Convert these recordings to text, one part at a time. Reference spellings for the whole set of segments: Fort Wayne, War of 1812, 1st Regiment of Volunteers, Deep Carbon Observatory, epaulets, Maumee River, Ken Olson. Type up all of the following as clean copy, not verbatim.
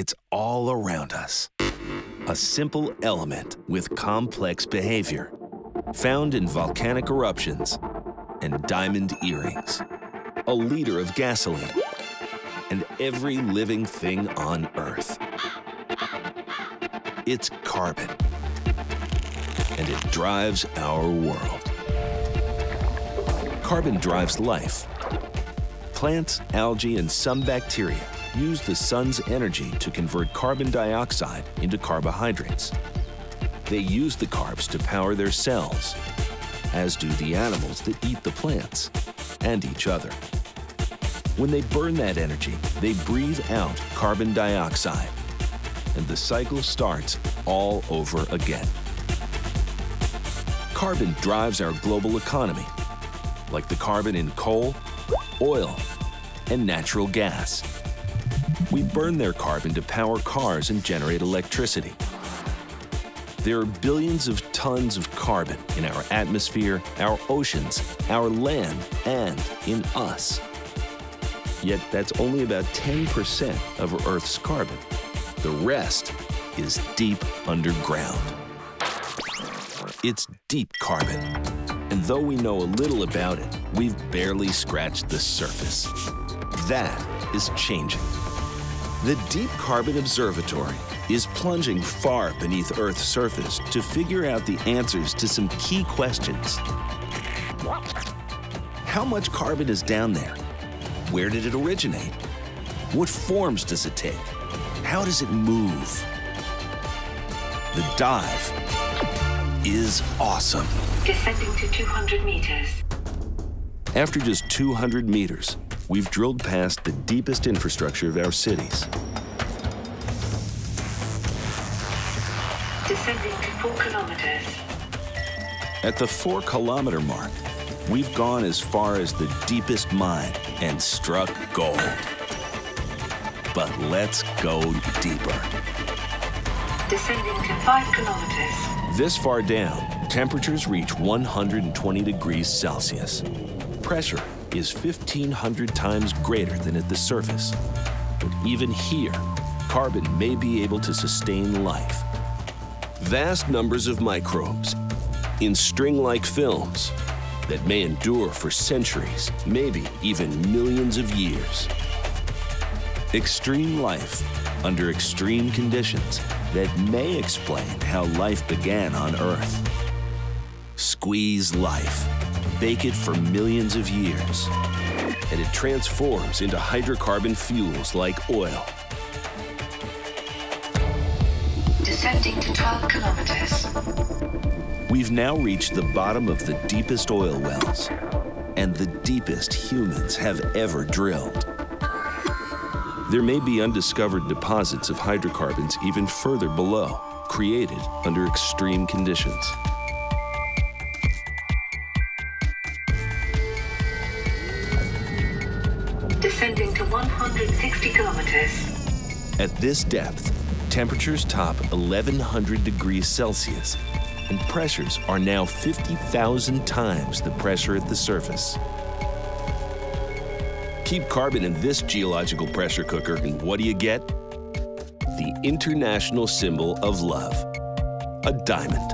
It's all around us. A simple element with complex behavior, found in volcanic eruptions and diamond earrings, a liter of gasoline, and every living thing on Earth. It's carbon, and it drives our world. Carbon drives life. Plants, algae, and some bacteria use the sun's energy to convert carbon dioxide into carbohydrates. They use the carbs to power their cells, as do the animals that eat the plants and each other. When they burn that energy, they breathe out carbon dioxide, and the cycle starts all over again. Carbon drives our global economy, like the carbon in coal, oil, and natural gas. We burn their carbon to power cars and generate electricity. There are billions of tons of carbon in our atmosphere, our oceans, our land, and in us. Yet that's only about 10% of Earth's carbon. The rest is deep underground. It's deep carbon. And though we know a little about it, we've barely scratched the surface. That is changing. The Deep Carbon Observatory is plunging far beneath Earth's surface to figure out the answers to some key questions. How much carbon is down there? Where did it originate? What forms does it take? How does it move? The dive is awesome. Descending to 200 meters. After just 200 meters, we've drilled past the deepest infrastructure of our cities. Descending to 4 kilometers. At the 4-kilometer mark, we've gone as far as the deepest mine and struck gold. But let's go deeper. Descending to 5 kilometers. This far down, temperatures reach 120 degrees Celsius. Pressure is 1,500 times greater than at the surface. But even here, carbon may be able to sustain life. Vast numbers of microbes in string-like films that may endure for centuries, maybe even millions of years. Extreme life under extreme conditions that may explain how life began on Earth. Squeeze life. Bake it for millions of years, and it transforms into hydrocarbon fuels like oil. Descending to 12 kilometers. We've now reached the bottom of the deepest oil wells and the deepest humans have ever drilled. There may be undiscovered deposits of hydrocarbons even further below, created under extreme conditions. Descending to 160 kilometers. At this depth, temperatures top 1,100 degrees Celsius, and pressures are now 50,000 times the pressure at the surface. Keep carbon in this geological pressure cooker, and what do you get? The international symbol of love, a diamond.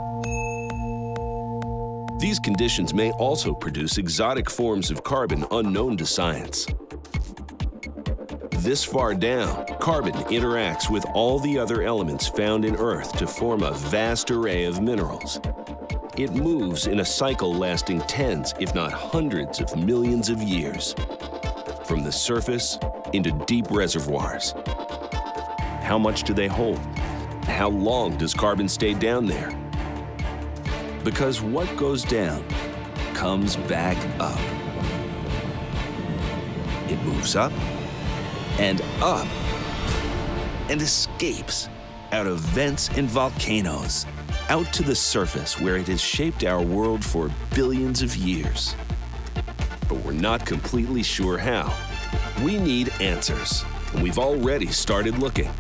These conditions may also produce exotic forms of carbon unknown to science. This far down, carbon interacts with all the other elements found in Earth to form a vast array of minerals. It moves in a cycle lasting tens, if not hundreds of millions of years, from the surface into deep reservoirs. How much do they hold? How long does carbon stay down there? Because what goes down comes back up. It moves up and up and escapes out of vents and volcanoes, out to the surface where it has shaped our world for billions of years. But we're not completely sure how. We need answers, and we've already started looking.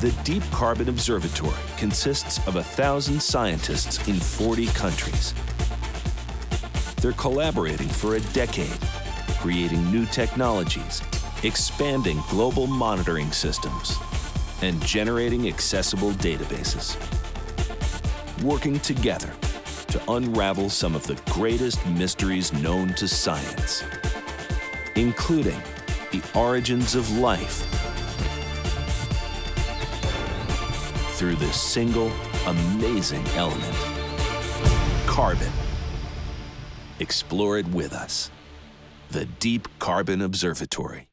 The Deep Carbon Observatory consists of 1,000 scientists in 40 countries. They're collaborating for a decade, creating new technologies, expanding global monitoring systems, and generating accessible databases, working together to unravel some of the greatest mysteries known to science, including the origins of life through this single amazing element, carbon. Explore it with us, the Deep Carbon Observatory.